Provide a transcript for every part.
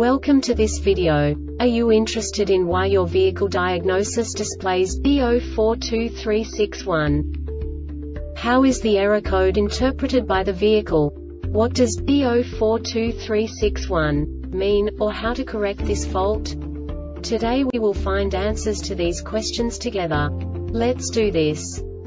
Welcome to this video. Are you interested in why your vehicle diagnosis displays B042361? How is the error code interpreted by the vehicle? What does B042361 mean, or how to correct this fault? Today we will find answers to these questions together. Let's do this.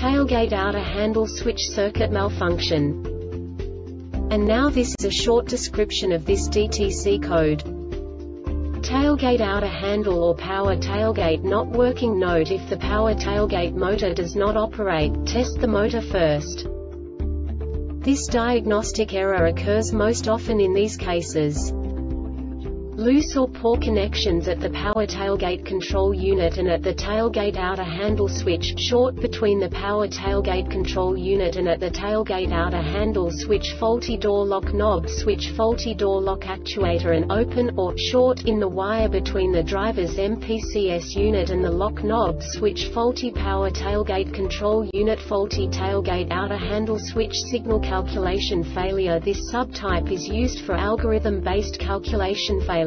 tailgate outer handle switch circuit malfunction. And now this is a short description of this DTC code. Tailgate outer handle or power tailgate not working. Note: if the power tailgate motor does not operate, test the motor first. This diagnostic error occurs most often in these cases: loose or poor connections at the power tailgate control unit and at the tailgate outer handle switch, short between the power tailgate control unit and at the tailgate outer handle switch, faulty door lock knob switch, faulty door lock actuator, and open or short in the wire between the driver's MPCS unit and the lock knob switch, faulty power tailgate control unit, faulty tailgate outer handle switch. Signal calculation failure. This subtype is used for algorithm-based calculation failure.